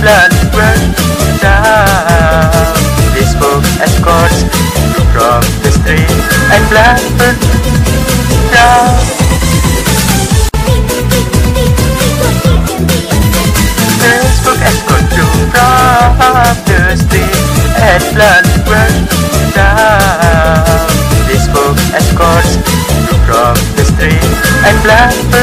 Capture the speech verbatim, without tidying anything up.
blood runs down. They spoke as chords from the street, and blood runs down. They spoke as chords from the street, and blood runs down. They spoke as chords from the street, and blood runs down.